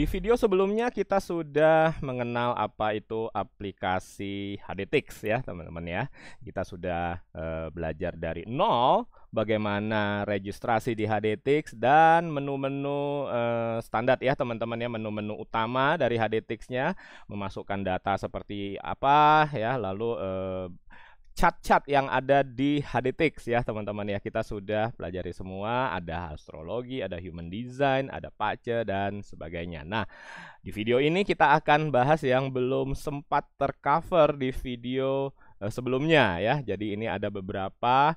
Di video sebelumnya kita sudah mengenal apa itu aplikasi HDTIX ya teman-teman ya. Kita sudah belajar dari nol bagaimana registrasi di HDTIX dan menu-menu standar ya teman-teman ya, menu-menu utama dari HDTIX-nya, memasukkan data seperti apa ya, lalu chat-chat yang ada di HDTIX ya teman-teman ya, kita sudah pelajari semua. Ada astrologi, ada human design, ada pace dan sebagainya. Nah, di video ini kita akan bahas yang belum sempat tercover di video sebelumnya ya. Jadi ini ada beberapa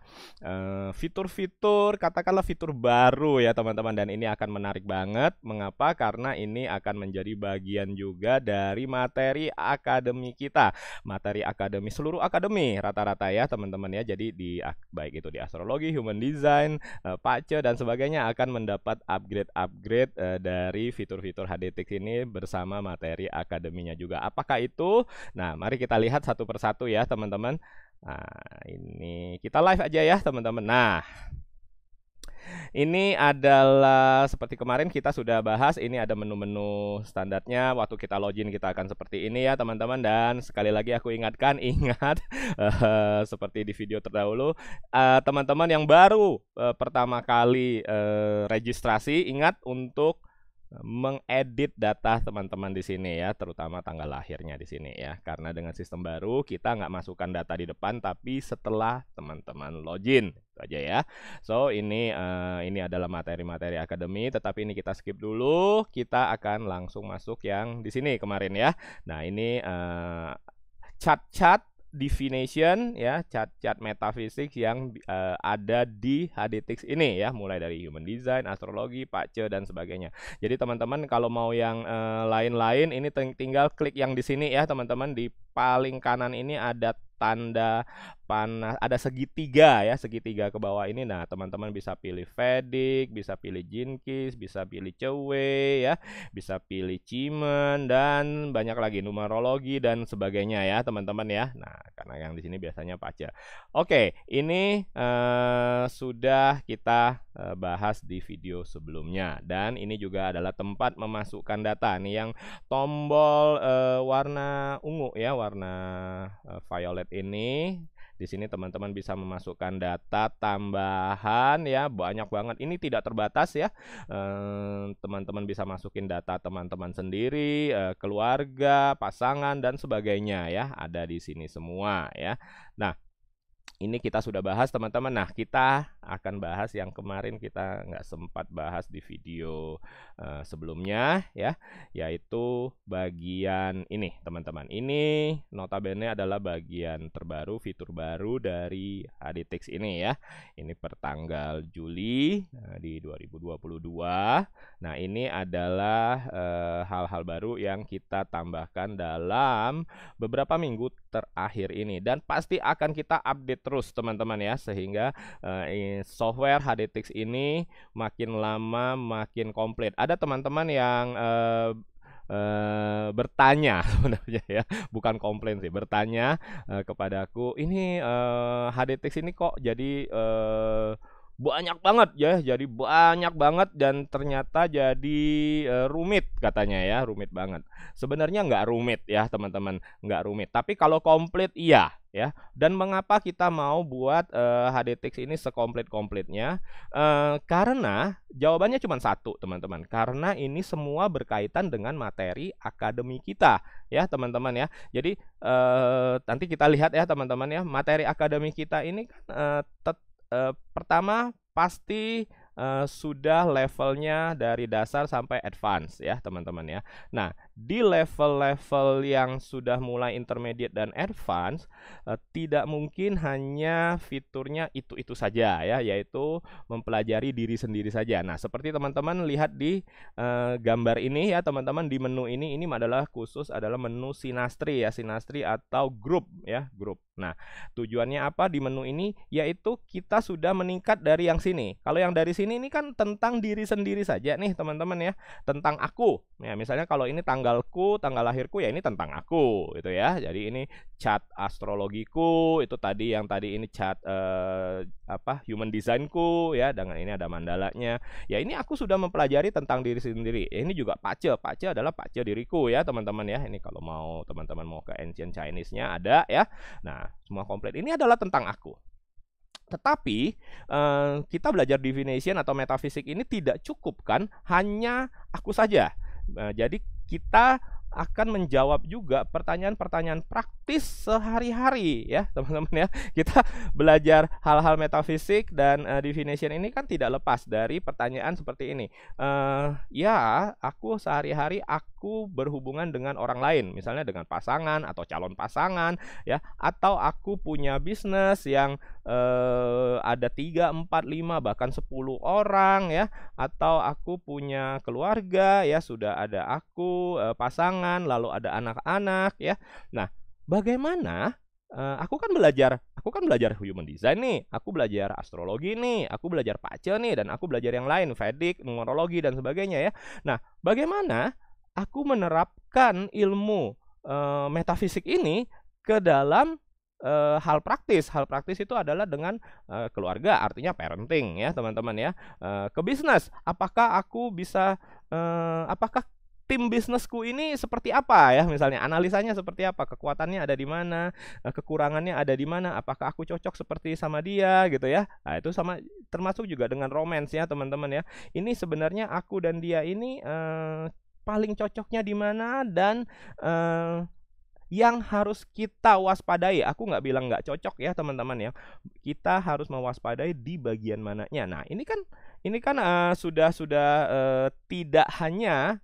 fitur-fitur, katakanlah fitur baru ya teman-teman, dan ini akan menarik banget. Mengapa? Karena ini akan menjadi bagian juga dari materi akademi kita, materi akademi seluruh akademi rata-rata ya teman-teman ya. Jadi di baik itu di astrologi, human design, pace dan sebagainya akan mendapat upgrade-upgrade dari fitur-fitur HDTIX ini bersama materi akademinya juga. Apakah itu? Nah, mari kita lihat satu persatu ya teman-teman. Nah, ini kita live aja ya teman-teman. Nah, ini adalah seperti kemarin kita sudah bahas. Ini ada menu-menu standarnya. Waktu kita login kita akan seperti ini ya teman-teman. Dan sekali lagi aku ingatkan, ingat seperti di video terdahulu, teman-teman yang baru pertama kali registrasi, ingat untuk mengedit data teman-teman di sini ya, terutama tanggal lahirnya di sini ya, karena dengan sistem baru kita nggak masukkan data di depan, tapi setelah teman-teman login itu aja ya. So ini adalah materi-materi akademi, tetapi ini kita skip dulu, kita akan langsung masuk yang di sini kemarin ya. Nah, ini chat-chat definition ya, chat-chat metafisik yang ada di HDTIX ini ya, mulai dari human design, astrologi, pace dan sebagainya. Jadi teman-teman kalau mau yang lain-lain ini tinggal klik yang di sini ya teman-teman. Di paling kanan ini ada tanda panas, ada segitiga ya, segitiga ke bawah ini. Nah, teman-teman bisa pilih Vedic, bisa pilih Jinkis, bisa pilih Ziwei ya, bisa pilih Qimen dan banyak lagi, numerologi dan sebagainya ya teman-teman ya. Nah, karena yang di sini biasanya pace. Oke, ini sudah kita bahas di video sebelumnya, dan ini juga adalah tempat memasukkan data nih, yang tombol warna ungu ya, warna violet ini. Di sini teman-teman bisa memasukkan data tambahan ya, banyak banget. Ini tidak terbatas ya. Teman-teman bisa masukin data teman-teman sendiri, keluarga, pasangan dan sebagainya ya. Ada di sini semua ya. Nah, ini kita sudah bahas teman-teman. Nah, kita akan bahas yang kemarin kita nggak sempat bahas di video sebelumnya ya, yaitu bagian ini teman-teman. Ini notabene adalah bagian terbaru, fitur baru dari HDTIX ini ya. Ini pertanggal Juli di 2022. Nah, ini adalah hal-hal baru yang kita tambahkan dalam beberapa minggu terakhir ini, dan pasti akan kita update terus teman-teman ya, sehingga software HDTIX ini makin lama makin komplit. Ada teman-teman yang bertanya sebenarnya ya, bukan komplain sih, bertanya kepadaku, ini HDTIX ini kok jadi banyak banget ya, jadi banyak banget dan ternyata jadi rumit katanya ya, rumit banget. Sebenarnya nggak rumit ya teman-teman, nggak rumit. Tapi kalau komplit iya ya. Dan mengapa kita mau buat HDTIX ini sekomplit-komplitnya? Karena jawabannya cuma satu teman-teman. Karena ini semua berkaitan dengan materi akademi kita ya teman-teman ya. Jadi nanti kita lihat ya teman-teman ya, materi akademi kita ini kan pertama pasti sudah levelnya dari dasar sampai advance ya teman-teman ya. Nah, di level-level yang sudah mulai intermediate dan advance tidak mungkin hanya fiturnya itu-itu saja ya, yaitu mempelajari diri sendiri saja. Nah, seperti teman-teman lihat di gambar ini ya teman-teman, di menu ini adalah khusus adalah menu sinastri ya, sinastri atau grup ya, grup. Nah, tujuannya apa di menu ini? Yaitu kita sudah meningkat dari yang sini. Kalau yang dari sini ini kan tentang diri sendiri saja nih teman-teman ya, tentang aku. Ya, misalnya kalau ini tanggalku, tanggal lahirku, ya ini tentang aku, gitu ya. Jadi ini chart astrologiku, itu tadi yang tadi ini chart human designku, ya. Dengan ini ada mandalanya. Ya ini aku sudah mempelajari tentang diri sendiri. Ya, ini juga pace adalah pace diriku, ya teman-teman ya. Ini kalau mau teman-teman mau ke ancient Chinese-nya ada ya. Nah semua komplit. Ini adalah tentang aku. Tetapi kita belajar divination atau metafisik ini tidak cukup kan hanya aku saja. Jadi kita akan menjawab juga pertanyaan-pertanyaan praktis sehari-hari ya teman-teman ya. Kita belajar hal-hal metafisik dan divination ini kan tidak lepas dari pertanyaan seperti ini. Ya aku sehari-hari aku berhubungan dengan orang lain, misalnya dengan pasangan atau calon pasangan ya, atau aku punya bisnis yang ada 3, 4, 5 bahkan 10 orang ya, atau aku punya keluarga ya, sudah ada aku, pasangan, lalu ada anak-anak ya. Nah, bagaimana aku kan belajar human design nih, aku belajar astrologi nih, aku belajar pace nih, dan aku belajar yang lain, Vedic, numerologi dan sebagainya ya. Nah, bagaimana aku menerapkan ilmu metafisik ini ke dalam hal praktis. Hal praktis itu adalah dengan keluarga, artinya parenting ya teman-teman ya. Ke bisnis, apakah aku bisa apakah tim bisnisku ini seperti apa ya, misalnya analisanya seperti apa, kekuatannya ada di mana, kekurangannya ada di mana, apakah aku cocok seperti sama dia gitu ya. Nah, itu sama termasuk juga dengan romance ya teman-teman ya. Ini sebenarnya aku dan dia ini paling cocoknya di mana, dan yang harus kita waspadai. Aku nggak bilang nggak cocok ya teman-teman ya. Kita harus mewaspadai di bagian mananya. Nah ini kan sudah tidak hanya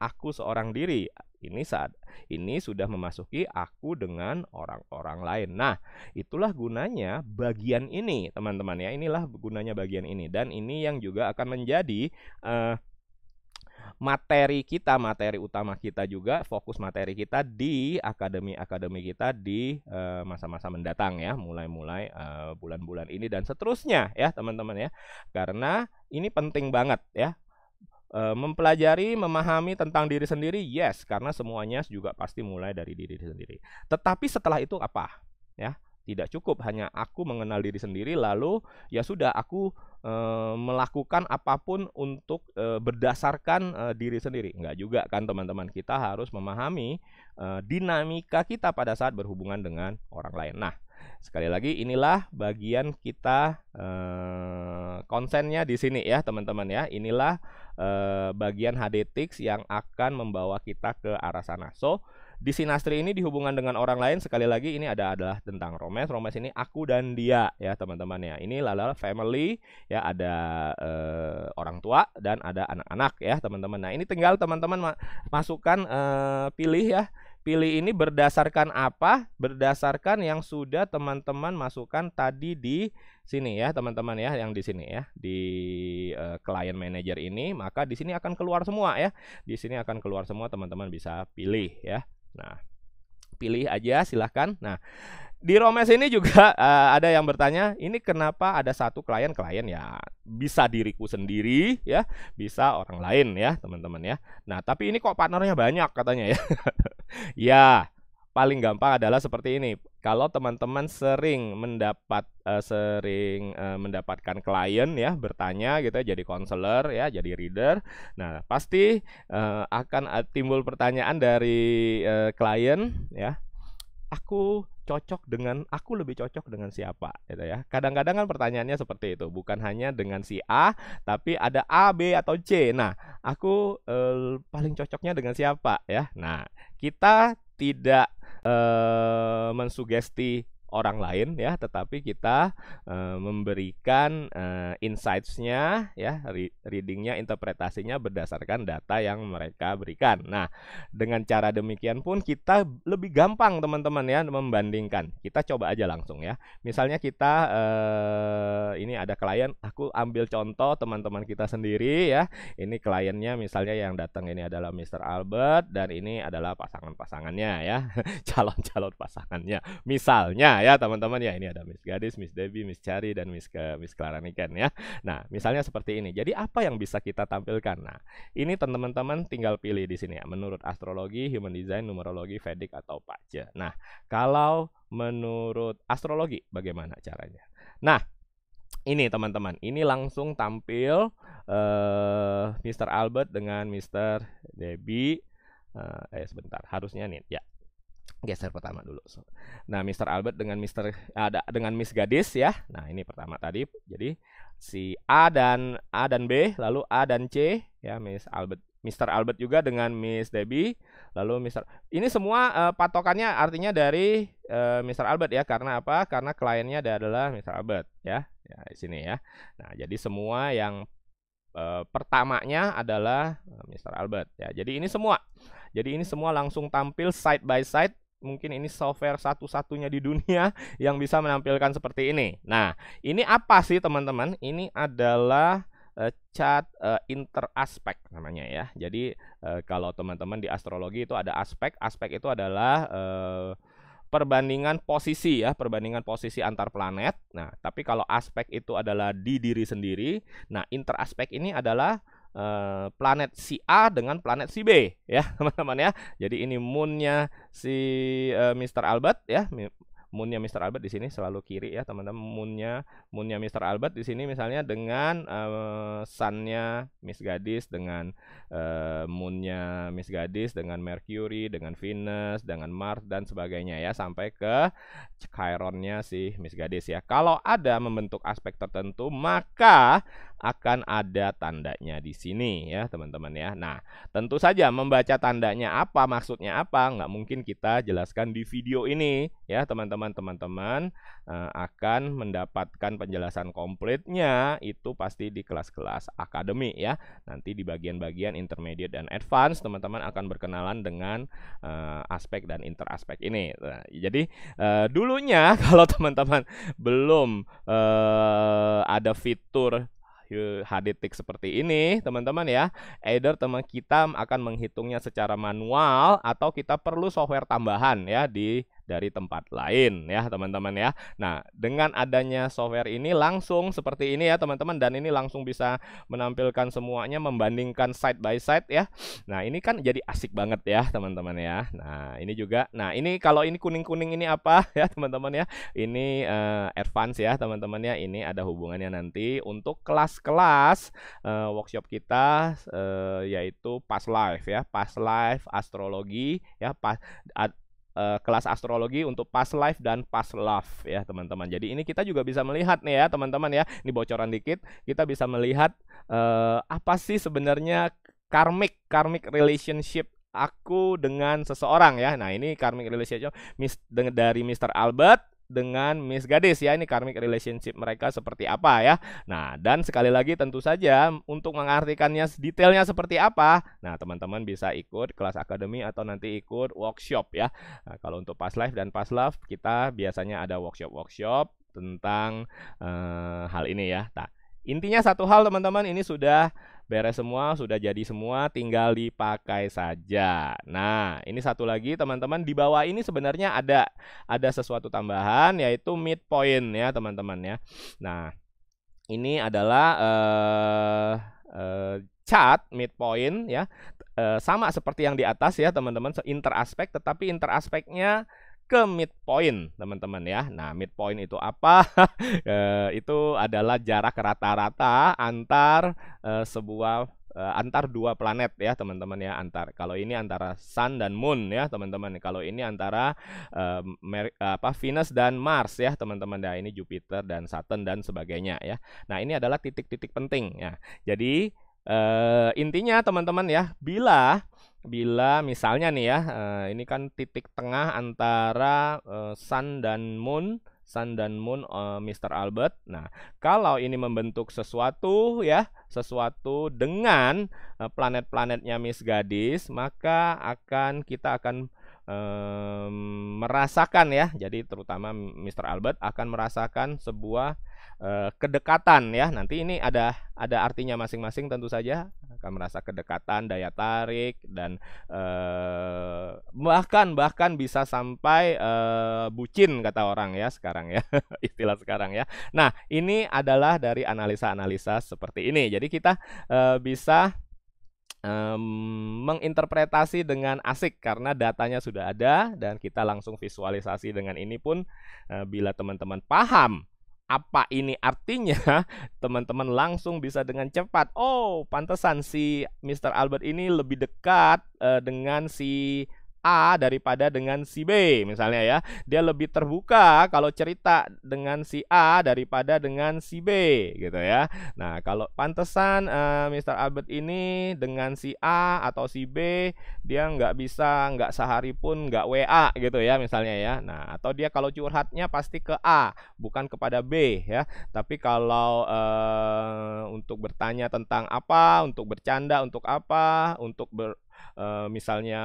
aku seorang diri. Ini sudah memasuki aku dengan orang-orang lain. Nah, itulah gunanya bagian ini, teman-teman ya. Inilah gunanya bagian ini, dan ini yang juga akan menjadi materi utama kita juga, fokus materi kita di akademi kita di masa-masa mendatang ya, mulai-mulai bulan-bulan ini dan seterusnya ya teman-teman ya, karena ini penting banget ya. Mempelajari, memahami tentang diri sendiri, yes, karena semuanya juga pasti mulai dari diri sendiri. Tetapi setelah itu apa ya? Tidak cukup hanya aku mengenal diri sendiri lalu ya sudah aku melakukan apapun untuk berdasarkan diri sendiri. Enggak juga kan teman-teman, kita harus memahami dinamika kita pada saat berhubungan dengan orang lain. Nah, sekali lagi inilah bagian kita konsennya di sini ya teman-teman ya. Inilah bagian HDTIX yang akan membawa kita ke arah sana. So, di sinastri ini dihubungan dengan orang lain, sekali lagi ini adalah tentang romance. Romance ini aku dan dia ya teman-teman ya. Ini adalah family ya, ada orang tua dan ada anak-anak ya teman-teman. Nah ini tinggal teman-teman masukkan pilih ya. Pilih ini berdasarkan apa? Berdasarkan yang sudah teman-teman masukkan tadi di sini ya, teman-teman ya, yang di sini ya, di client manager ini, maka di sini akan keluar semua ya. Di sini akan keluar semua, teman-teman bisa pilih ya. Nah, pilih aja silahkan. Nah, di Romes ini juga ada yang bertanya, ini kenapa ada satu klien-klien ya, bisa diriku sendiri ya, bisa orang lain ya teman-teman ya. Nah tapi ini kok partnernya banyak katanya ya. Ya paling gampang adalah seperti ini. Kalau teman-teman sering mendapatkan klien ya, bertanya gitu ya, jadi konselor ya, jadi reader. Nah pasti akan timbul pertanyaan dari klien ya. Aku lebih cocok dengan siapa gitu ya. Kadang-kadang kan pertanyaannya seperti itu, bukan hanya dengan si A tapi ada A, B atau C. Nah, aku paling cocoknya dengan siapa ya. Nah, kita tidak mensugesti orang lain ya, tetapi kita memberikan insights-nya ya, readingnya, interpretasinya berdasarkan data yang mereka berikan. Nah, dengan cara demikian pun kita lebih gampang teman-teman ya membandingkan. Kita coba aja langsung ya. Misalnya kita ini ada klien, aku ambil contoh teman-teman kita sendiri ya. Ini kliennya misalnya yang datang ini adalah Mr. Albert dan ini adalah pasangan-pasangannya ya, calon-calon pasangannya misalnya Nah ya teman-teman ya, ini ada Miss Gadis, Miss Debbie, Miss Cari, dan Miss Clara Niken ya. Nah misalnya seperti ini. Jadi apa yang bisa kita tampilkan? Nah ini teman-teman tinggal pilih di sini ya. Menurut astrologi, human design, numerologi, Vedic atau Pace. Nah kalau menurut astrologi bagaimana caranya? Nah ini teman-teman, ini langsung tampil Mr. Albert dengan Mr. Debbie. Sebentar, harusnya nih ya. Geser pertama dulu. Nah, Mr. Albert dengan dengan Miss Gadis ya. Nah, ini pertama tadi. Jadi si A dan B, lalu A dan C ya, Miss Albert. Mr. Albert juga dengan Miss Debbie, lalu Mr. Ini semua patokannya artinya dari Mr. Albert ya, karena apa? Karena kliennya adalah Mr. Albert ya. Ya, di sini ya. Nah, jadi semua yang pertamanya adalah Mr. Albert ya. Jadi ini semua. Jadi ini semua langsung tampil side by side. Mungkin ini software satu-satunya di dunia yang bisa menampilkan seperti ini. Nah, ini apa sih teman-teman? Ini adalah chart interaspek namanya ya. Jadi kalau teman-teman di astrologi itu ada aspek. Aspek itu adalah perbandingan posisi ya, perbandingan posisi antar planet. Nah, tapi kalau aspek itu adalah di diri sendiri. Nah, interaspek ini adalah planet si A dengan planet si B ya teman-teman ya. Jadi ini moonnya si Mr. Albert ya, moonnya Mr. Albert di sini selalu kiri ya teman-teman. Moonnya Mr. Albert di sini misalnya dengan sunnya Miss Gadis, dengan moonnya Miss Gadis, dengan Mercury, dengan Venus, dengan Mars dan sebagainya ya, sampai ke Chironnya si Miss Gadis ya. Kalau ada membentuk aspek tertentu maka akan ada tandanya di sini ya teman-teman ya. Nah tentu saja membaca tandanya apa, maksudnya apa, nggak mungkin kita jelaskan di video ini ya teman-teman. Akan mendapatkan penjelasan komplitnya itu pasti di kelas-kelas akademi ya. Nanti di bagian-bagian intermediate dan advance teman-teman akan berkenalan dengan aspek dan interaspek ini. Nah, jadi dulunya kalau teman-teman belum ada fitur HDTIX seperti ini teman-teman ya, either teman kita akan menghitungnya secara manual atau kita perlu software tambahan ya dari tempat lain ya teman-teman ya. Nah dengan adanya software ini langsung seperti ini ya teman-teman, dan ini langsung bisa menampilkan semuanya, membandingkan side by side ya. Nah ini kan jadi asik banget ya teman-teman ya. Nah ini juga, nah ini kalau ini kuning-kuning ini apa ya teman-teman ya, ini advance ya teman-teman ya. Ini ada hubungannya nanti untuk kelas-kelas workshop kita yaitu past life ya, past life astrologi ya, kelas astrologi untuk past life dan past love ya teman-teman. Jadi ini kita juga bisa melihat nih ya teman-teman ya, ini bocoran dikit, kita bisa melihat apa sih sebenarnya karmic relationship aku dengan seseorang ya. Nah ini karmic relationship dari Mr. Albert dengan Miss Gadis ya, ini karmic relationship mereka seperti apa ya. Nah dan sekali lagi tentu saja untuk mengartikannya detailnya seperti apa, nah teman-teman bisa ikut kelas akademi atau nanti ikut workshop ya. Nah, kalau untuk past life dan past love kita biasanya ada workshop tentang hal ini ya. Nah, intinya satu hal teman-teman, ini sudah beres semua, sudah jadi semua, tinggal dipakai saja. Nah, ini satu lagi teman-teman, di bawah ini sebenarnya ada sesuatu tambahan yaitu midpoint ya teman-teman ya. Nah, ini adalah chart midpoint ya. Sama seperti yang di atas ya teman-teman, interaspek, tetapi interaspeknya ke midpoint teman-teman ya. Nah midpoint itu apa? Itu adalah jarak rata-rata antar antar dua planet ya teman-teman ya. Kalau ini antara Sun dan Moon ya teman-teman. Kalau ini antara Venus dan Mars ya teman-teman. Nah ini Jupiter dan Saturn dan sebagainya ya. Nah ini adalah titik-titik penting ya. Jadi intinya teman-teman ya, bila misalnya nih ya, ini kan titik tengah antara Sun dan Moon Mr. Albert. Nah, kalau ini membentuk sesuatu ya, sesuatu dengan planet-planetnya Miss Gadis, maka kita akan merasakan ya, jadi terutama Mr. Albert akan merasakan sebuah kedekatan ya. Nanti ini ada artinya masing-masing tentu saja, akan merasa kedekatan, daya tarik, dan bahkan bisa sampai bucin kata orang ya sekarang ya istilah sekarang ya. Nah, ini adalah dari analisa-analisa seperti ini. Jadi kita bisa menginterpretasi dengan asik karena datanya sudah ada dan kita langsung visualisasi dengan ini pun bila teman-teman paham apa ini artinya, teman-teman langsung bisa dengan cepat, oh pantesan si Mr. Albert ini lebih dekat dengan si A daripada dengan si B misalnya ya. Dia lebih terbuka kalau cerita dengan si A daripada dengan si B gitu ya. Nah, kalau pantesan Mr. Albert ini dengan si A atau si B dia nggak bisa, nggak sehari pun nggak WA gitu ya misalnya ya. Nah, atau dia kalau curhatnya pasti ke A bukan kepada B ya. Tapi kalau untuk bertanya tentang apa, untuk bercanda, untuk apa, untuk misalnya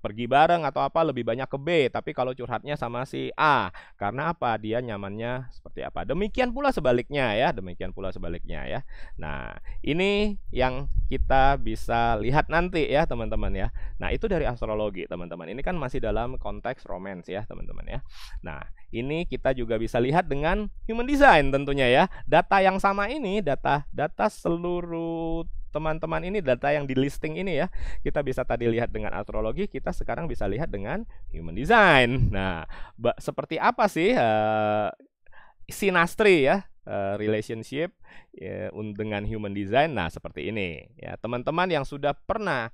pergi bareng atau apa, lebih banyak ke B. Tapi kalau curhatnya sama si A, karena apa? Dia nyamannya seperti apa. Demikian pula sebaliknya ya. Demikian pula sebaliknya ya. Nah, ini yang kita bisa lihat nanti ya teman-teman ya. Nah, itu dari astrologi teman-teman. Ini kan masih dalam konteks romans ya teman-teman ya. Nah, ini kita juga bisa lihat dengan human design tentunya ya. Data yang sama ini, data seluruh teman-teman ini, data yang di listing ini ya, kita bisa tadi lihat dengan astrologi, kita sekarang bisa lihat dengan human design. Nah, seperti apa sih sinastri ya, relationship dengan human design? Nah, seperti ini ya. Teman-teman yang sudah pernah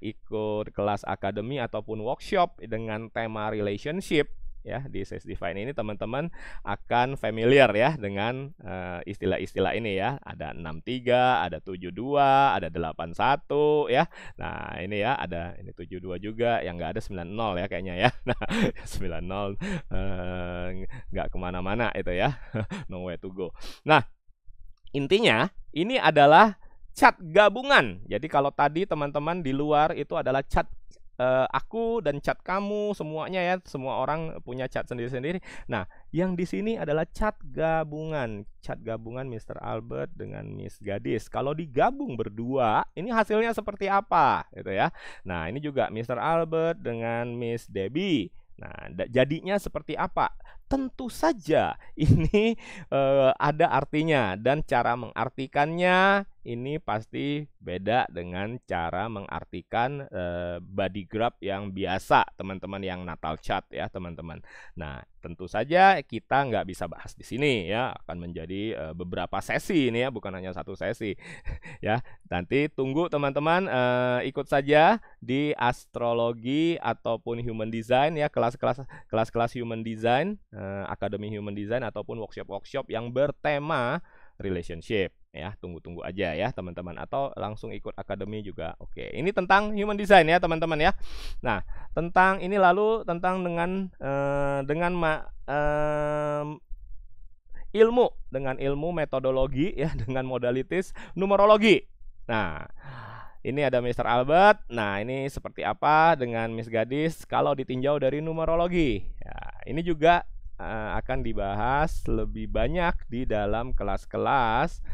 ikut kelas akademi ataupun workshop dengan tema relationship ya di Sage Divine ini, teman-teman akan familiar ya dengan istilah-istilah ini ya. Ada 63, ada 72, ada 81 ya. Nah, ini ya, ada ini 72 juga, yang nggak ada 90 ya kayaknya ya. Nah, 90 nggak kemana-mana itu ya. No way to go. Nah, intinya ini adalah cat gabungan. Jadi kalau tadi teman-teman di luar itu adalah cat aku dan cat kamu semuanya ya, semua orang punya cat sendiri-sendiri. Nah, yang di sini adalah cat gabungan Mr. Albert dengan Miss Gadis. Kalau digabung berdua, ini hasilnya seperti apa gitu ya. Nah, ini juga Mr. Albert dengan Miss Debbie. Nah, jadinya seperti apa? Tentu saja ini ada artinya, dan cara mengartikannya ini pasti beda dengan cara mengartikan body graph yang biasa, teman-teman yang natal chart ya teman-teman. Nah, tentu saja kita nggak bisa bahas di sini ya, akan menjadi beberapa sesi ini ya, bukan hanya satu sesi ya. Nanti tunggu teman-teman ikut saja di astrologi ataupun human design ya, kelas-kelas human design, akademi human design ataupun workshop-workshop yang bertema relationship ya. Tunggu-tunggu aja ya teman-teman, atau langsung ikut akademi juga oke. Ini tentang human design ya teman-teman ya. Nah, tentang ini, lalu tentang dengan ilmu metodologi ya, dengan modalitis numerologi. Nah, ini ada Mr. Albert. Nah, ini seperti apa dengan Miss Gadis kalau ditinjau dari numerologi ya. Ini juga akan dibahas lebih banyak di dalam kelas-kelas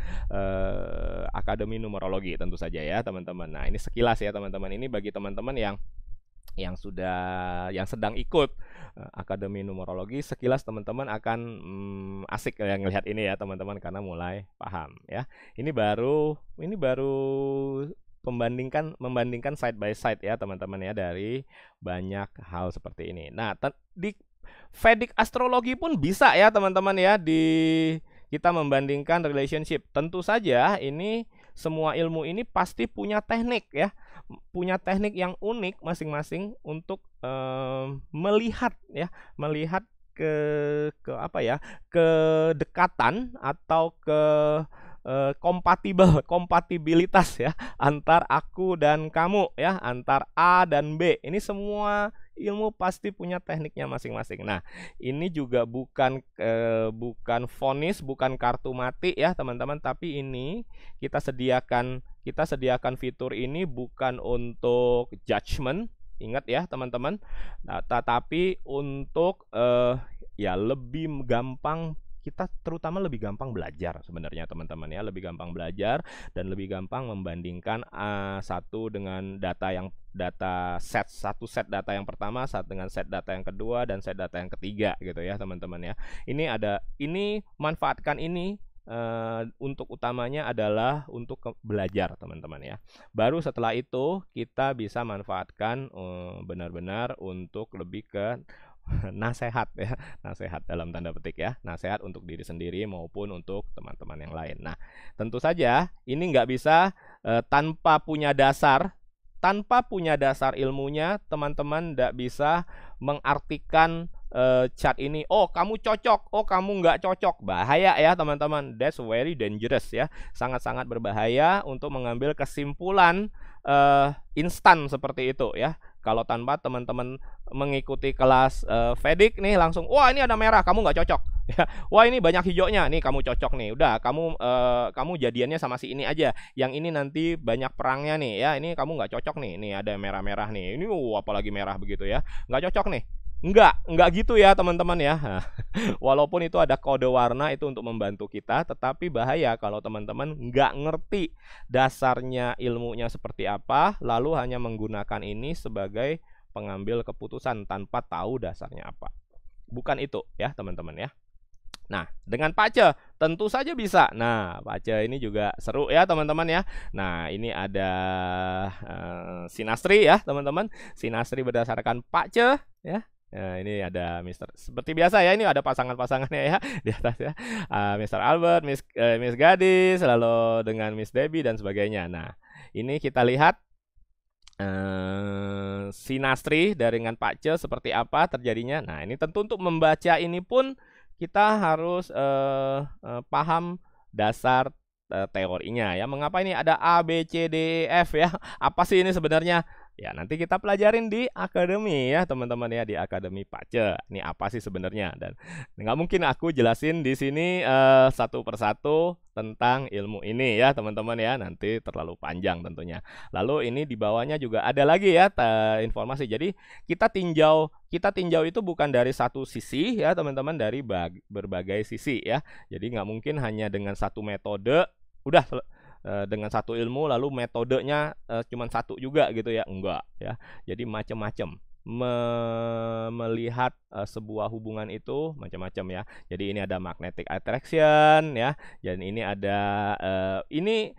akademi numerologi tentu saja ya teman-teman. Nah, ini sekilas ya teman-teman. Ini bagi teman-teman yang sedang ikut akademi numerologi, sekilas teman-teman akan asik ya ngelihat ini ya teman-teman, karena mulai paham ya. Ini baru membandingkan side by side ya teman-teman ya, dari banyak hal seperti ini. Nah, di Vedic astrologi pun bisa ya teman-teman ya, kita membandingkan relationship. Tentu saja ini semua ilmu ini pasti punya teknik ya, punya teknik yang unik masing-masing untuk melihat ya, melihat ke apa ya, kedekatan atau ke kompatibilitas ya antar aku dan kamu ya, antar A dan B. Ini semua ilmu pasti punya tekniknya masing-masing. Nah, ini juga bukan vonis, bukan kartu mati ya teman-teman, tapi ini kita sediakan fitur ini bukan untuk judgment Ingat ya teman-teman. Nah, tetapi untuk ya lebih gampang, kita terutama lebih gampang belajar sebenarnya teman-teman ya, lebih gampang belajar dan lebih gampang membandingkan satu dengan data set data yang pertama dengan set data yang kedua dan set data yang ketiga gitu ya teman-teman ya. Ini ada, ini manfaatkan ini untuk utamanya adalah untuk belajar teman-teman ya. Baru setelah itu kita bisa manfaatkan benar-benar untuk lebih ke nasehat ya, nasehat dalam tanda petik ya, nasehat untuk diri sendiri maupun untuk teman-teman yang lain. Nah, tentu saja ini nggak bisa tanpa punya dasar, ilmunya teman-teman nggak bisa mengartikan chart ini, oh kamu cocok, oh kamu nggak cocok. Bahaya ya teman-teman, that's very dangerous ya, sangat-sangat berbahaya untuk mengambil kesimpulan instan seperti itu ya. Kalau tanpa teman-teman mengikuti kelas Vedic nih, langsung wah ini ada merah, kamu nggak cocok. Ya, wah ini banyak hijaunya, nih kamu cocok nih. Udah, kamu jadiannya sama si ini aja. Yang ini nanti banyak perangnya nih, ya ini kamu nggak cocok nih. Nih ada merah-merah nih, ini apalagi merah begitu ya, nggak cocok nih. Enggak gitu ya teman-teman ya. Walaupun itu ada kode warna itu untuk membantu kita, tetapi bahaya kalau teman-teman enggak ngerti dasarnya ilmunya seperti apa, lalu hanya menggunakan ini sebagai pengambil keputusan tanpa tahu dasarnya apa. Bukan itu ya teman-teman ya. Nah, dengan Pace tentu saja bisa. Nah, Pace ini juga seru ya teman-teman ya. Nah, ini ada sinastri ya teman-teman. Sinastri berdasarkan Pace ya. Nah, ini ada Mister, seperti biasa ya, ini ada pasangan-pasangannya ya di atas ya. Mister Albert, Miss Gadis, lalu dengan Miss Debbie dan sebagainya. Nah, ini kita lihat sinastri dengan Pace seperti apa terjadinya. Nah, ini tentu untuk membaca ini pun kita harus paham dasar teorinya ya. Mengapa ini ada A, B, C, D, E, F ya? Apa sih ini sebenarnya? Ya nanti kita pelajarin di akademi ya teman-teman ya, di akademi Pace. Ini apa sih sebenarnya? Dan nggak mungkin aku jelasin di sini satu persatu tentang ilmu ini ya teman-teman ya, nanti terlalu panjang tentunya. Lalu ini di bawahnya juga ada lagi ya informasi. Jadi kita tinjau itu bukan dari satu sisi ya teman-teman, dari berbagai sisi ya. Jadi nggak mungkin hanya dengan satu metode udah dengan satu ilmu lalu metodenya cuma satu juga gitu ya, enggak ya. Jadi macam-macam melihat sebuah hubungan itu macam-macam ya. Jadi ini ada magnetic attraction ya, dan ini ada ini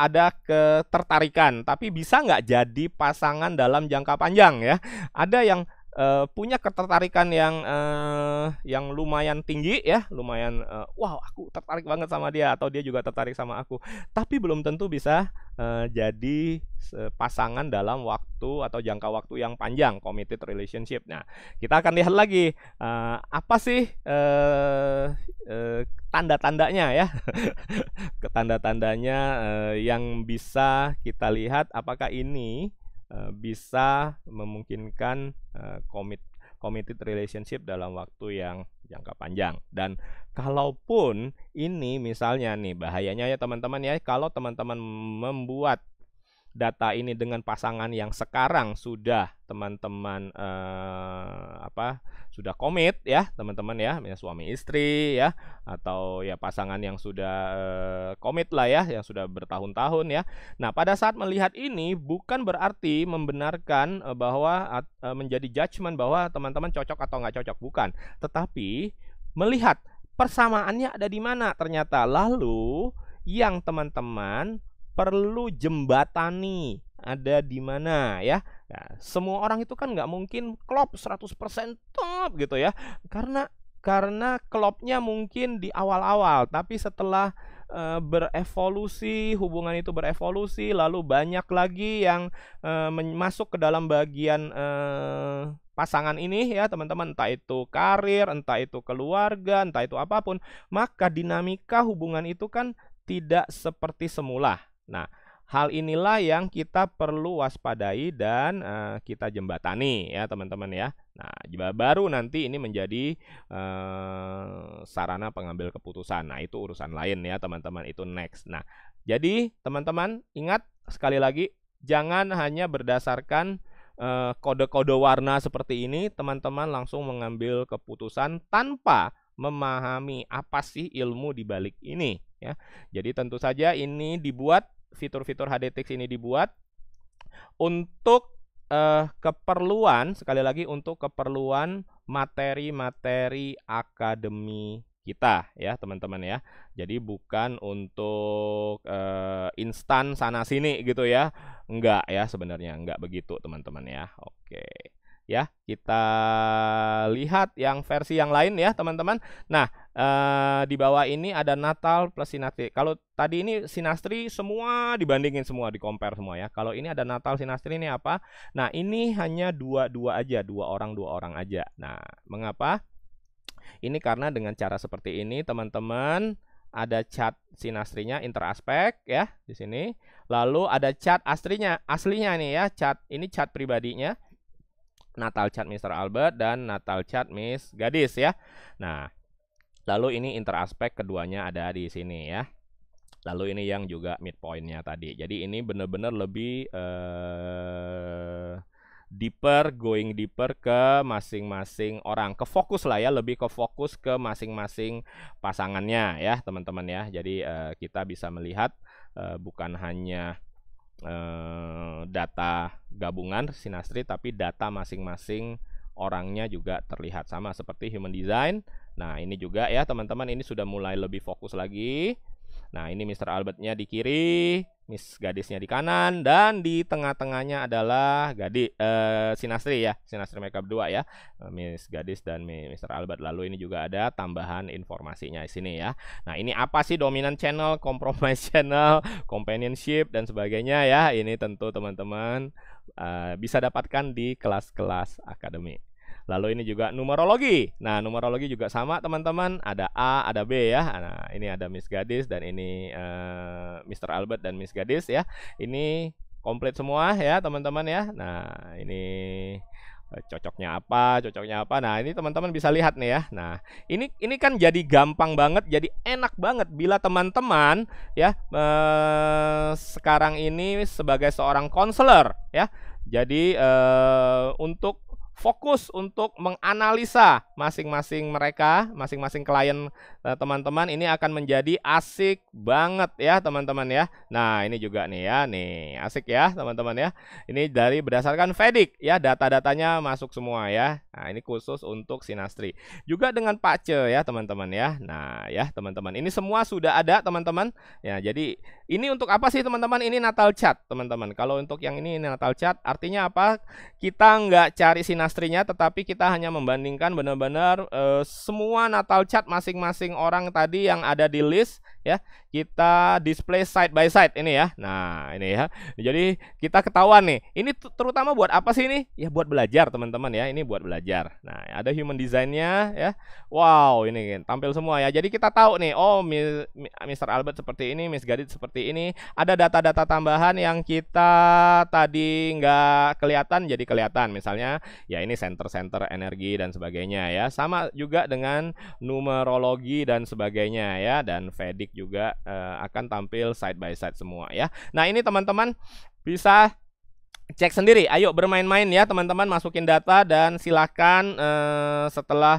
ada ketertarikan, tapi bisa nggak jadi pasangan dalam jangka panjang ya. Ada yang punya ketertarikan yang lumayan tinggi ya, lumayan wow aku tertarik banget sama dia atau dia juga tertarik sama aku, tapi belum tentu bisa jadi pasangan dalam waktu atau jangka waktu yang panjang, committed relationship. Nah, kita akan lihat lagi apa sih tanda-tandanya ya, tanda-tandanya yang bisa kita lihat apakah ini bisa memungkinkan committed relationship dalam waktu yang jangka panjang. Dan kalaupun ini misalnya nih, bahayanya ya teman-teman ya, kalau teman-teman membuat data ini dengan pasangan yang sekarang sudah teman-teman sudah komit ya teman-teman ya, suami istri ya, atau ya pasangan yang sudah komit lah ya, yang sudah bertahun-tahun ya. Nah, pada saat melihat ini bukan berarti membenarkan bahwa menjadi judgement bahwa teman-teman cocok atau nggak cocok, bukan, tetapi melihat persamaannya ada di mana ternyata, lalu yang teman-teman perlu jembatani ada di mana ya. Nah, semua orang itu kan nggak mungkin klop 100% top gitu ya, karena klopnya mungkin di awal-awal, tapi setelah berevolusi, hubungan itu berevolusi, lalu banyak lagi yang masuk ke dalam bagian pasangan ini ya teman-teman, entah itu karir, entah itu keluarga, entah itu apapun, maka dinamika hubungan itu kan tidak seperti semula. Nah, hal inilah yang kita perlu waspadai dan kita jembatani ya teman-teman ya. Nah, baru nanti ini menjadi sarana pengambil keputusan. Nah, itu urusan lain ya teman-teman, itu next. Nah, jadi teman-teman ingat sekali lagi, Jangan hanya berdasarkan kode-kode warna seperti ini, teman-teman langsung mengambil keputusan tanpa memahami apa sih ilmu di balik ini, ya. Jadi tentu saja ini dibuat, fitur-fitur HDTIX ini dibuat untuk keperluan, sekali lagi untuk keperluan materi-materi akademi kita, ya teman-teman, ya. Jadi bukan untuk instan sana sini gitu, ya. Enggak, ya, sebenarnya enggak begitu, teman-teman, ya. Oke, ya, kita lihat yang versi yang lain, ya teman-teman. Nah, di bawah ini ada natal plus sinastri. Kalau tadi ini sinastri semua dibandingin, semua di compare semua, ya. Kalau ini ada natal sinastri, ini apa? Nah, ini hanya dua-dua aja, dua orang aja. Nah, mengapa? Ini karena dengan cara seperti ini, teman-teman, ada cat sinastrinya interaspek, ya, di sini. Lalu ada cat astrinya, aslinya nih, ya, cat ini cat pribadinya. Natal cat Mr. Albert dan natal cat Miss Gadis, ya. Nah, lalu ini interaspek keduanya ada di sini, ya. Lalu ini yang juga midpoint-nya tadi. Jadi ini benar-benar lebih deeper, going deeper ke masing-masing orang, ke fokus lah, ya, lebih ke fokus ke masing-masing pasangannya, ya teman-teman, ya. Jadi kita bisa melihat bukan hanya data gabungan sinastri, tapi data masing-masing orangnya juga terlihat, sama seperti human design. Nah, ini juga, ya teman-teman, ini sudah mulai lebih fokus lagi. Nah, ini Mr. Albertnya di kiri, Miss Gadisnya di kanan, dan di tengah-tengahnya adalah sinastri, ya, sinastri mereka berdua, ya, Miss Gadis dan Mr. Albert. Lalu ini juga ada tambahan informasinya di sini, ya. Nah, ini apa sih dominant channel, compromise channel, companionship dan sebagainya, ya. Ini tentu teman-teman bisa dapatkan di kelas-kelas akademi. Lalu ini juga numerologi. Nah, numerologi juga sama, teman-teman. Ada A, ada B, ya. Nah, ini ada Miss Gadis dan ini Mr. Albert dan Miss Gadis, ya. Ini komplit semua, ya teman-teman, ya. Nah, ini cocoknya apa, cocoknya apa. Nah, ini teman-teman bisa lihat nih, ya. Nah, ini kan jadi gampang banget, jadi enak banget bila teman-teman, ya, sekarang ini sebagai seorang konselor, ya. Jadi untuk fokus untuk menganalisa masing-masing mereka, masing-masing klien teman-teman, ini akan menjadi asik banget, ya teman-teman, ya. Nah, ini juga nih, ya, nih asik, ya teman-teman, ya. Ini dari berdasarkan Vedic, ya, data-datanya masuk semua, ya. Nah, ini khusus untuk sinastri. Juga dengan Pace, ya teman-teman, ya. Nah, ya teman-teman, ini semua sudah ada, teman-teman, ya. Jadi ini untuk apa sih, teman-teman? Ini natal chart, teman-teman. Kalau untuk yang ini natal chart, artinya apa? Kita nggak cari sinastri, tetapi kita hanya membandingkan benar-benar semua natal chart masing-masing orang tadi yang ada di list, ya. Kita display side by side ini, ya. Nah, ini, ya. Jadi kita ketahuan nih. Ini terutama buat apa sih ini? Ya, buat belajar, teman-teman, ya. Ini buat belajar. Nah, ada human design-nya, ya. Wow, ini tampil semua, ya. Jadi kita tahu nih, oh, Mr. Albert seperti ini, Miss Gadis seperti ini. Ada data-data tambahan yang kita tadi nggak kelihatan jadi kelihatan. Misalnya, ya, ini center-center energi dan sebagainya, ya. Sama juga dengan numerologi dan sebagainya, ya. Dan Vedic juga akan tampil side by side semua, ya. Nah, ini teman-teman bisa cek sendiri. Ayo bermain-main, ya teman-teman, masukin data dan silakan setelah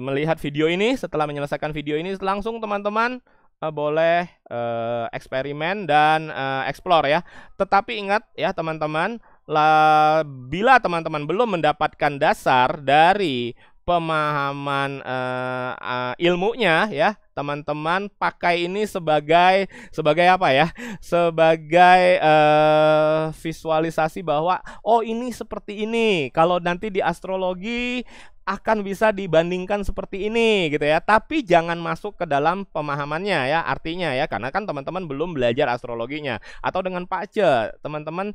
melihat video ini, setelah menyelesaikan video ini, langsung teman-teman boleh eksperimen dan explore, ya. Tetapi ingat, ya teman-teman, bila teman-teman belum mendapatkan dasar dari pemahaman ilmunya, ya teman-teman, pakai ini sebagai apa, ya, sebagai visualisasi bahwa oh, ini seperti ini, kalau nanti di astrologi akan bisa dibandingkan seperti ini, gitu, ya. Tapi jangan masuk ke dalam pemahamannya, ya, artinya, ya, karena kan teman-teman belum belajar astrologinya. Atau dengan Pace, teman-teman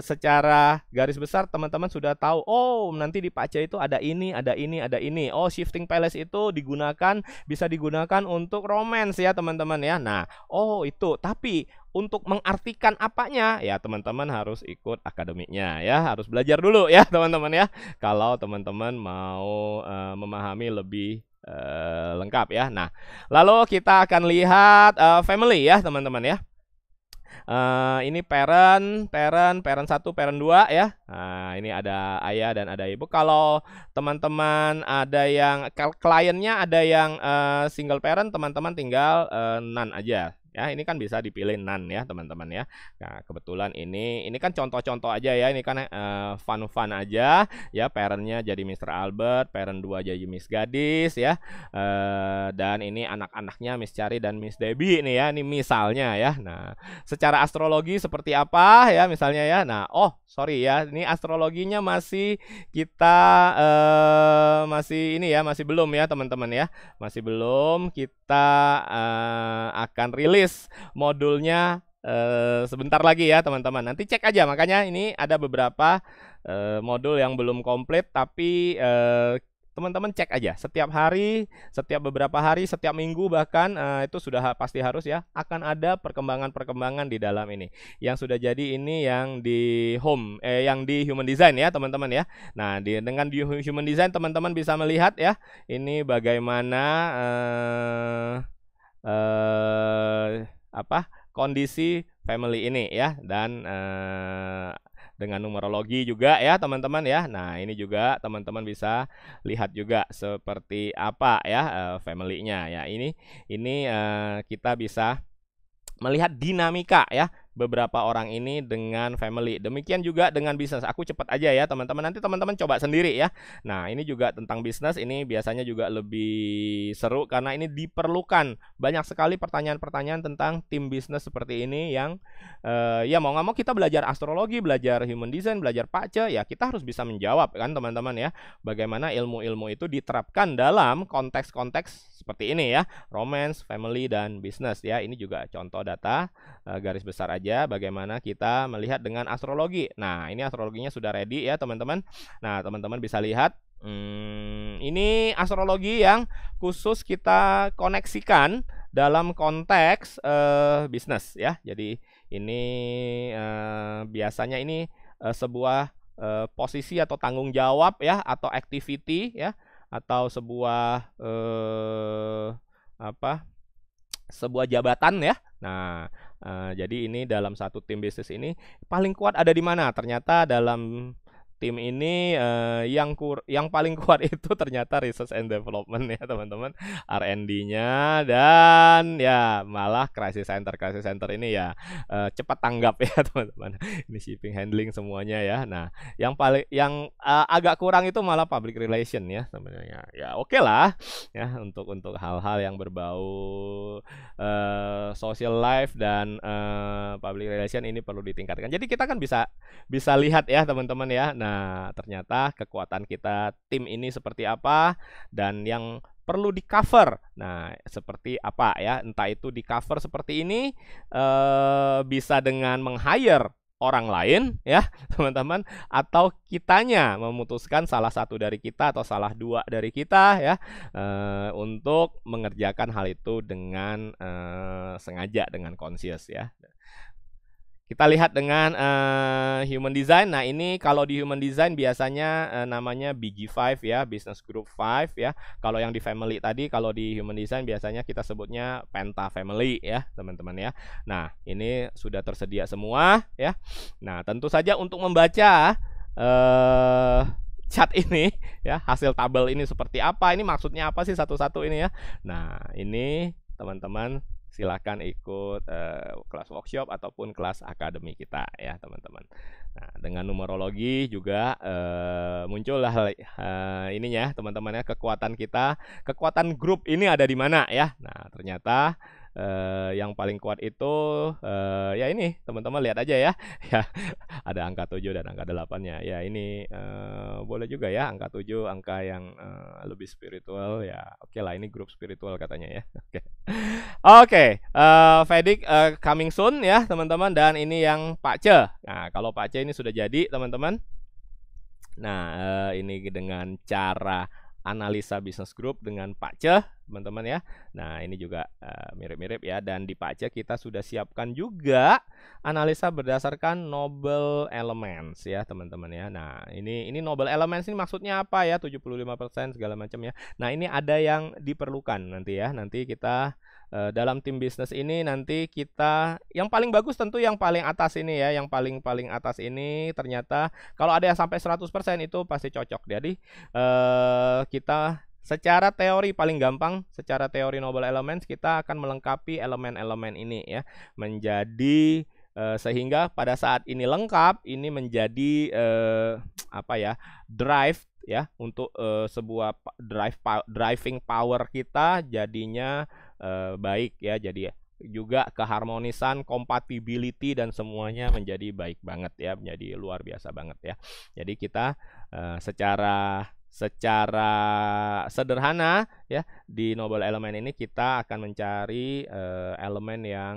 secara garis besar teman-teman sudah tahu, oh, nanti di Pace itu ada ini, ada ini, ada ini. Oh, shifting palace itu digunakan, bisa digunakan untuk romance, ya teman-teman, ya. Nah, oh itu. Tapi untuk mengartikan apanya, ya teman-teman harus ikut akademiknya, ya, harus belajar dulu, ya teman-teman, ya. Kalau teman-teman mau memahami lebih lengkap, ya. Nah, lalu kita akan lihat family, ya teman-teman, ya. Ini parent 1, parent 2 ya. Nah, ini ada ayah dan ada ibu. Kalau teman-teman ada yang kliennya ada yang single parent, teman-teman tinggal none aja. Ya, ini kan bisa dipilih none ya, teman-teman ya. Nah, kebetulan ini kan contoh-contoh aja ya. Ini kan fun-fun aja ya. Parentnya jadi Mr. Albert, parent 2 jadi Miss Gadis ya. Dan ini anak-anaknya Miss Cari dan Miss Debbie nih ya. Ini misalnya ya. Nah, secara astrologi seperti apa ya misalnya ya. Nah, oh, sorry ya. Ini astrologinya masih kita masih ini ya, masih belum ya, teman-teman ya. Masih belum kita akan rilis modulnya sebentar lagi ya, teman-teman. Nanti cek aja, makanya ini ada beberapa modul yang belum komplit, tapi teman-teman cek aja setiap hari, setiap beberapa hari, setiap minggu bahkan itu sudah pasti harus ya, akan ada perkembangan-perkembangan di dalam ini. Yang sudah jadi ini yang di home, yang di Human Design ya, teman-teman ya. Nah, dengan di Human Design teman-teman bisa melihat ya, ini bagaimana kondisi family ini ya, dan dengan numerologi juga ya, teman-teman ya. Nah, ini juga teman-teman bisa lihat juga seperti apa ya family-nya ya. Ini kita bisa melihat dinamika ya beberapa orang ini dengan family. Demikian juga dengan bisnis. Aku cepat aja ya, teman-teman. Nanti teman-teman coba sendiri ya. Nah, ini juga tentang bisnis. Ini biasanya juga lebih seru karena ini diperlukan banyak sekali pertanyaan-pertanyaan tentang tim bisnis seperti ini yang ya mau nggak mau kita belajar astrologi, belajar human design, belajar pace ya, kita harus bisa menjawab kan, teman-teman ya. Bagaimana ilmu-ilmu itu diterapkan dalam konteks-konteks seperti ini ya, romance, family, dan bisnis ya. Ini juga contoh data garis besar aja bagaimana kita melihat dengan astrologi. Nah, ini astrologinya sudah ready ya, teman-teman. Nah, teman-teman bisa lihat ini astrologi yang khusus kita koneksikan dalam konteks bisnis ya. Jadi ini biasanya ini sebuah posisi atau tanggung jawab ya, atau activity ya, atau sebuah sebuah jabatan ya. Nah, jadi ini dalam satu tim bisnis ini paling kuat ada di mana? Ternyata dalam tim ini yang paling kuat itu ternyata research and development ya, teman-teman, R&D-nya, dan ya malah crisis center ini ya cepat tanggap ya, teman-teman. Ini shipping handling semuanya ya. Nah, yang paling agak kurang itu malah public relation ya, sebenarnya. Ya oke lah ya, untuk hal-hal yang berbau social life dan public relation ini perlu ditingkatkan. Jadi kita kan bisa lihat ya, teman-teman ya. Nah, ternyata kekuatan kita tim ini seperti apa dan yang perlu di cover. Nah, seperti apa ya? Entah itu di cover seperti ini bisa dengan meng-hire orang lain ya, teman-teman, atau kitanya memutuskan salah satu dari kita atau salah dua dari kita ya untuk mengerjakan hal itu dengan sengaja, dengan conscious ya. Kita lihat dengan Human Design. Nah, ini kalau di Human Design biasanya namanya BG5 ya, Business Group 5 ya. Kalau yang di Family tadi, kalau di Human Design biasanya kita sebutnya Penta Family ya, teman-teman ya. Nah, ini sudah tersedia semua ya. Nah, tentu saja untuk membaca chat ini ya, hasil tabel ini seperti apa, ini maksudnya apa sih satu-satu ini ya. Nah, ini teman-teman silahkan ikut kelas workshop ataupun kelas akademi kita ya, teman-teman. Nah, dengan numerologi juga muncullah ininya, teman-teman ya, kekuatan kita, kekuatan grup ini ada di mana ya. Nah, ternyata yang paling kuat itu ya ini, teman-teman lihat aja ya. Ya, ada angka 7 dan angka 8-nya. Ya, ini boleh juga ya, angka 7 angka yang lebih spiritual ya. Oke lah, ini grup spiritual katanya ya. Oke. Oke, Vedic coming soon ya, teman-teman, dan ini yang pace. Nah, kalau pace ini sudah jadi, teman-teman. Nah, ini dengan cara analisa business group dengan pace teman-teman ya. Nah, ini juga mirip-mirip ya. Dan di Pace kita sudah siapkan juga analisa berdasarkan Noble Elements ya, teman-teman ya. Nah, ini Noble Elements ini maksudnya apa ya? 75% segala macam ya. Nah, ini ada yang diperlukan nanti ya. Nanti kita dalam tim bisnis ini nanti kita yang paling bagus tentu yang paling atas ini ya, yang paling atas ini ternyata kalau ada yang sampai 100% itu pasti cocok. Jadi kita secara teori paling gampang, secara teori Noble Elements kita akan melengkapi elemen-elemen ini ya menjadi sehingga pada saat ini lengkap, ini menjadi apa ya, drive ya untuk sebuah driving power kita jadinya baik ya, jadi juga keharmonisan, compatibility dan semuanya menjadi baik banget ya, menjadi luar biasa banget ya. Jadi kita secara sederhana ya di Noble Element ini kita akan mencari elemen yang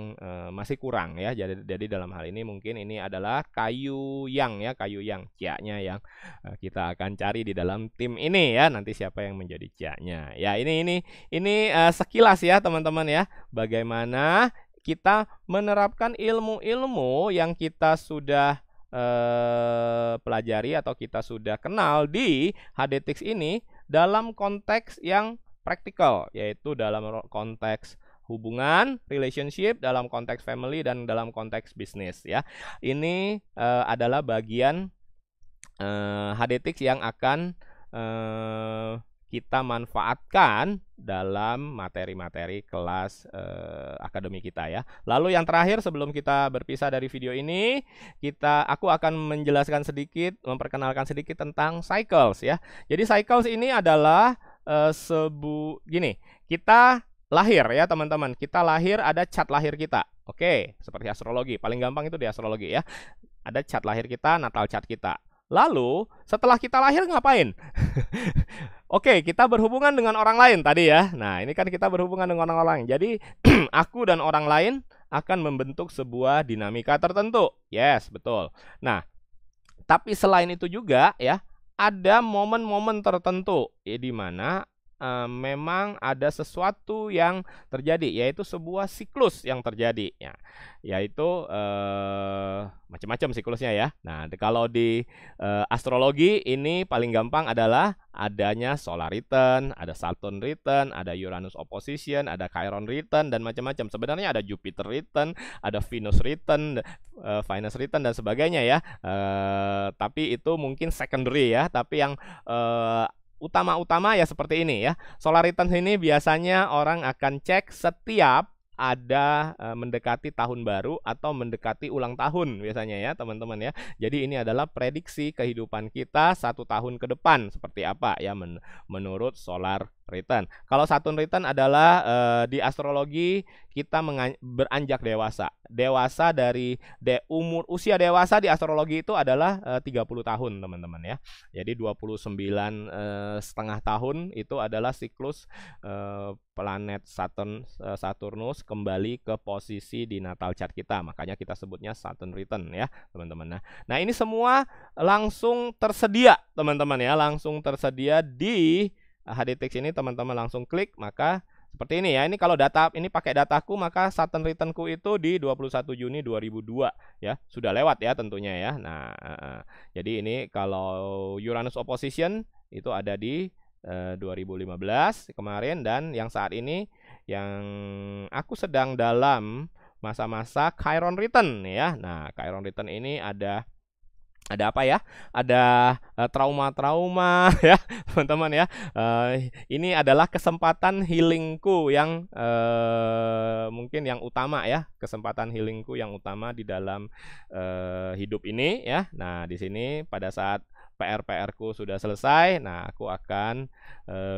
masih kurang ya. Jadi dalam hal ini mungkin ini adalah kayu yang ya, kayu yang cianya yang kita akan cari di dalam tim ini ya. Nanti siapa yang menjadi cianya ya, ini sekilas ya teman-teman ya, bagaimana kita menerapkan ilmu-ilmu yang kita sudah pelajari atau kita sudah kenal di HDTIX ini dalam konteks yang praktikal, yaitu dalam konteks hubungan, relationship, dalam konteks family dan dalam konteks bisnis ya. Ini adalah bagian HDTIX yang akan kita manfaatkan dalam materi-materi kelas akademi kita ya. Lalu yang terakhir sebelum kita berpisah dari video ini, aku akan menjelaskan sedikit, memperkenalkan sedikit tentang cycles ya. Jadi cycles ini adalah kita lahir ya teman-teman. Kita lahir, ada cat lahir kita. Oke, seperti astrologi, paling gampang itu di astrologi ya. Ada cat lahir kita, natal cat kita. Lalu setelah kita lahir ngapain? Oke, kita berhubungan dengan orang lain tadi ya. Nah, ini kan kita berhubungan dengan orang lain. Jadi aku dan orang lain akan membentuk sebuah dinamika tertentu. Yes, betul. Nah, tapi selain itu juga ya, ada momen-momen tertentu ya, di mana memang ada sesuatu yang terjadi, yaitu sebuah siklus yang terjadi ya, yaitu macam-macam siklusnya ya. Nah, kalau di astrologi ini paling gampang adalah adanya solar return, ada Saturn return, ada Uranus opposition, ada Chiron return dan macam-macam. Sebenarnya ada Jupiter return, ada Venus return, Venus return dan sebagainya ya. Tapi itu mungkin secondary ya, tapi yang utama-utama ya seperti ini ya. Solar return ini biasanya orang akan cek setiap ada mendekati tahun baru atau mendekati ulang tahun biasanya ya teman-teman ya. Jadi ini adalah prediksi kehidupan kita 1 tahun ke depan seperti apa ya menurut solar return. Kalau Saturn return adalah di astrologi kita beranjak dewasa. Dewasa dari usia dewasa di astrologi itu adalah 30 tahun teman-teman ya. Jadi 29,5 tahun itu adalah siklus planet Saturnus kembali ke posisi di natal chart kita, makanya kita sebutnya Saturn return ya teman-teman. Nah, ini semua langsung tersedia teman-teman ya, langsung tersedia di HDTIX ini. Teman-teman langsung klik, maka seperti ini ya. Ini kalau data ini pakai dataku, maka Saturn returnku itu di 21 Juni 2002 ya. Sudah lewat ya tentunya ya. Nah, jadi ini kalau Uranus opposition itu ada di 2015 kemarin, dan yang saat ini yang aku sedang dalam masa-masa Chiron return ya. Nah, Chiron return ini ada apa ya? Ada trauma-trauma ya, teman-teman ya. Ini adalah kesempatan healingku yang mungkin yang utama ya, kesempatan healingku yang utama di dalam hidup ini ya. Nah, di sini pada saat PR-ku sudah selesai, nah aku akan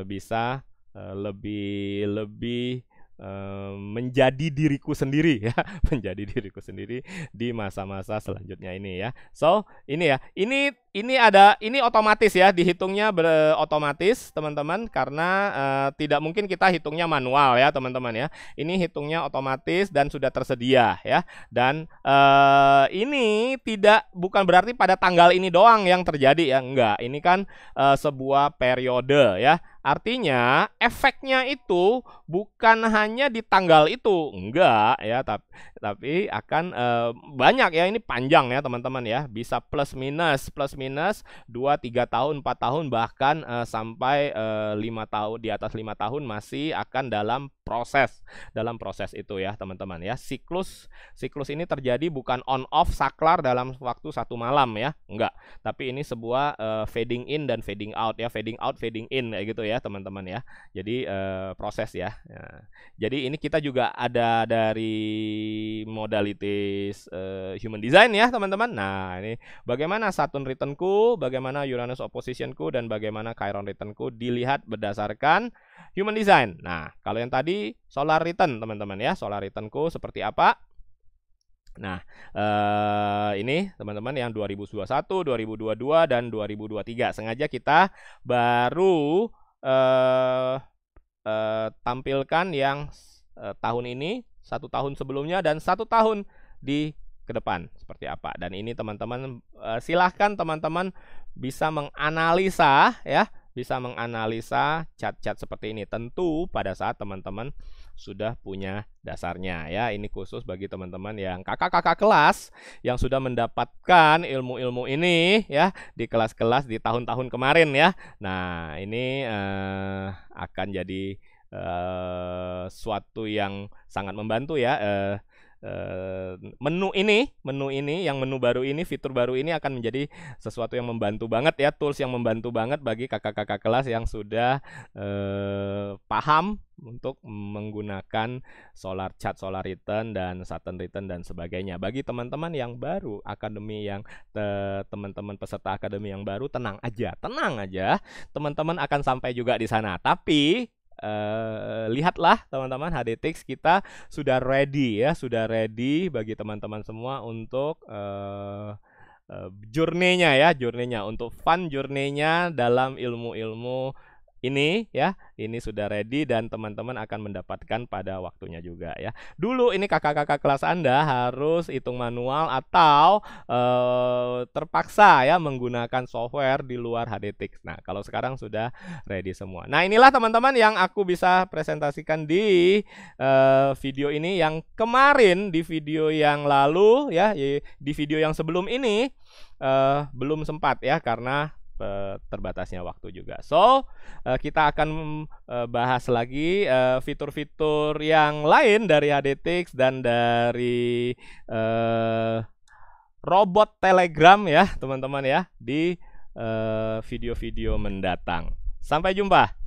bisa lebih menjadi diriku sendiri ya, menjadi diriku sendiri di masa-masa selanjutnya ini ya. So, ini ya. Ini Ini otomatis ya, dihitungnya otomatis teman-teman, karena tidak mungkin kita hitungnya manual ya teman-teman ya. Ini hitungnya otomatis dan sudah tersedia ya. Dan ini bukan berarti pada tanggal ini doang yang terjadi ya, enggak. Ini kan sebuah periode ya. Artinya efeknya itu bukan hanya di tanggal itu, enggak ya, tapi akan banyak ya, ini panjang ya teman-teman ya, bisa plus minus 2-3 tahun, 4 tahun, bahkan sampai 5 tahun, di atas 5 tahun masih akan dalam proses itu ya teman-teman ya. Siklus ini terjadi bukan on off saklar dalam waktu satu malam ya, enggak, tapi ini sebuah fading in dan fading out ya, fading out, fading in kayak gitu ya teman-teman ya. Jadi proses ya. Jadi ini kita juga ada dari modalities human design ya teman-teman. Nah, ini bagaimana Saturn returnku, bagaimana Uranus oppositionku, dan bagaimana Chiron returnku dilihat berdasarkan human design. Nah, kalau yang tadi solar return teman-teman ya, solar returnku seperti apa? Nah, ini teman-teman yang 2021, 2022, dan 2023. Sengaja kita baru tampilkan yang tahun ini, satu tahun sebelumnya, dan satu tahun di ke depan seperti apa. Dan ini teman-teman, silahkan teman-teman bisa menganalisa ya, bisa menganalisa chat-chat seperti ini, tentu pada saat teman-teman sudah punya dasarnya ya. Ini khusus bagi teman-teman yang kakak-kakak kelas yang sudah mendapatkan ilmu-ilmu ini ya di kelas-kelas di tahun-tahun kemarin ya. Nah, ini akan jadi suatu yang sangat membantu ya. Menu baru ini, fitur baru ini akan menjadi sesuatu yang membantu banget ya, tools yang membantu banget bagi kakak-kakak kelas yang sudah paham untuk menggunakan solar chart, solar return, dan Saturn return, dan sebagainya. Bagi teman-teman yang baru, teman-teman peserta akademi yang baru, tenang aja, teman-teman akan sampai juga di sana. Tapi lihatlah teman-teman, HDTIX kita sudah ready ya, sudah ready bagi teman-teman semua untuk journey-nya ya, untuk fun journey-nya dalam ilmu-ilmu ini ya. Ini sudah ready dan teman-teman akan mendapatkan pada waktunya juga ya. Dulu ini kakak-kakak kelas Anda harus hitung manual atau terpaksa ya menggunakan software di luar HDTIX. Nah, kalau sekarang sudah ready semua. Nah, inilah teman-teman yang aku bisa presentasikan di video ini, yang kemarin di video yang lalu ya, di video yang sebelum ini belum sempat ya karena terbatasnya waktu juga. So, kita akan bahas lagi fitur-fitur yang lain dari HDTIX dan dari robot Telegram ya teman-teman ya, di video-video mendatang. Sampai jumpa.